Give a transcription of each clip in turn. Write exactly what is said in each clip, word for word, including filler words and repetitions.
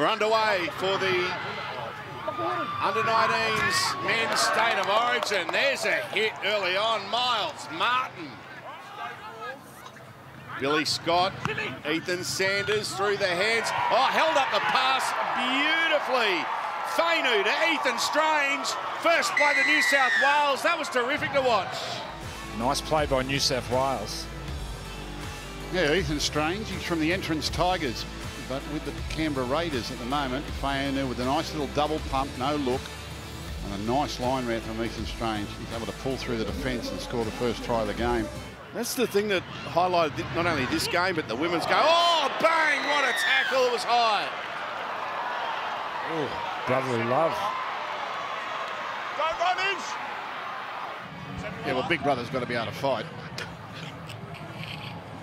We're underway for the under nineteens men's State of Origin. There's a hit early on, Miles Martin. Billy Scott, Ethan Sanders through the hands. Oh, held up the pass beautifully. Fainu to Ethan Strange, first by the New South Wales. That was terrific to watch. Nice play by New South Wales. Yeah, Ethan Strange, he's from the Entrance Tigers, but with the Canberra Raiders at the moment. Fainu with a nice little double pump, no look, and a nice line round from Ethan Strange. He's able to pull through the defence and score the first try of the game. That's the thing that highlighted not only this game, but the women's game. Oh, bang, what a tackle, it was high. Oh, brotherly love. Don't run in. Yeah, well, Big Brother's got to be able to fight.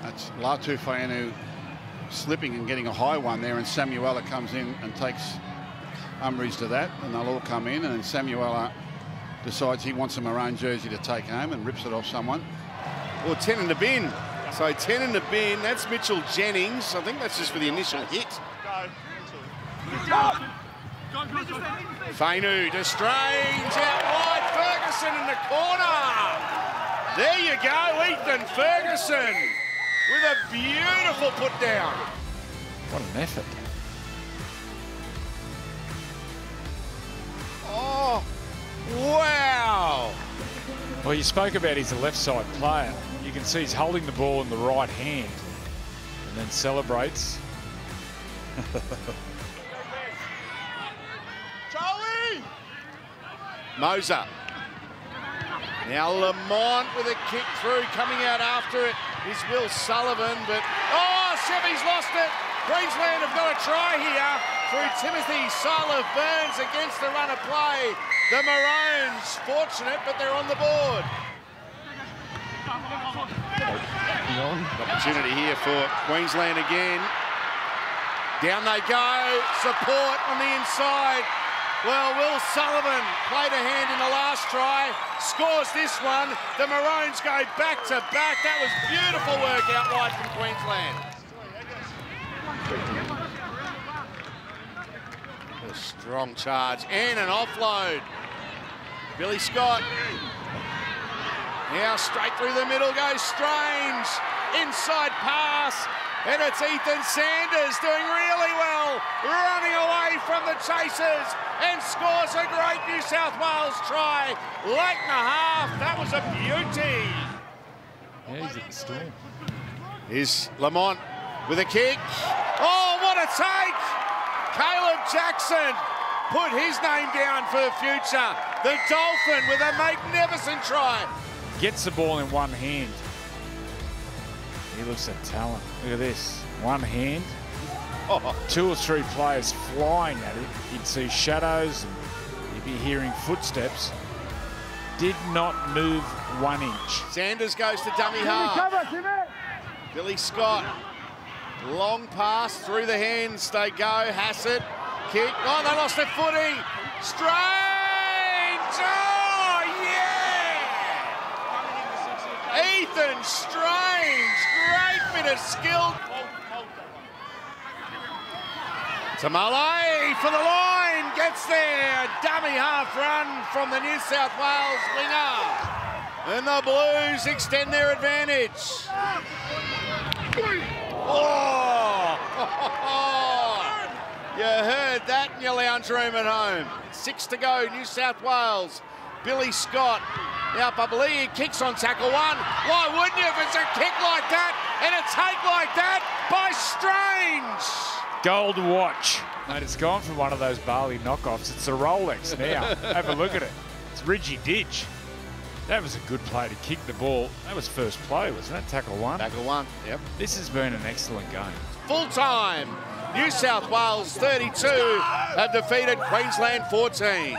That's Latu Fainu slipping and getting a high one there, and Samuela comes in and takes Umries to that, and they'll all come in, and then Samuela decides he wants a Maroon jersey to take home and rips it off someone. Or well, ten in the bin. So ten in the bin. That's Mitchell Jennings. I think that's just for the initial hit. Fainu to Strange, out wide, Ferguson in the corner. There you go, Ethan Ferguson with a beautiful put down. What an effort. Oh, wow. Well, you spoke about he's a left side player. You can see he's holding the ball in the right hand and then celebrates. Moser. Now Lamont with a kick through, coming out after it is Will Sullivan, but oh, Chevy's lost it. Queensland have got a try here through Timothy Sullivan's Burns against the run of play. The Maroons, fortunate, but they're on the board. Opportunity here for Queensland again. Down they go, support on the inside. Well, Will Sullivan played a hand in the last try, scores this one. The Maroons go back to back. That was beautiful work out wide from Queensland. A strong charge and an offload. Billy Scott. Now straight through the middle goes Strange. Inside pass. And it's Ethan Sanders doing really well, running away from the chasers and scores a great New South Wales try late in the half. That was a beauty. Yeah, he's at the storm. Here's Lamont with a kick. Oh, what a take! Caleb Jackson put his name down for the future. The Dolphin with a magnificent try. Gets the ball in one hand. He looks at talent. Look at this. One hand. Oh. Two or three players flying at him. You'd see shadows and you'd be hearing footsteps. Did not move one inch. Sanders goes to dummy half. Billy Scott. Long pass through the hands. They go. Hassett. Kick. Oh, they lost their footy. Strange. Oh, yeah. Ethan Strange. Great bit of skill. To Malay for the line, gets there. Dummy half run from the New South Wales winger. And the Blues extend their advantage. Oh, oh, oh. You heard that in your lounge room at home. Six to go, New South Wales. Billy Scott. Now, Babali kicks on tackle one. Why wouldn't you if it's a kick like that and a take like that by Strange? Gold watch. Mate, it's gone from one of those Bali knockoffs. It's a Rolex now. Have a look at it. It's Ridgy Ditch. That was a good play to kick the ball. That was first play, wasn't it? Tackle one. Tackle one, yep. This has been an excellent game. Full time. New South Wales thirty-two have defeated Queensland fourteen.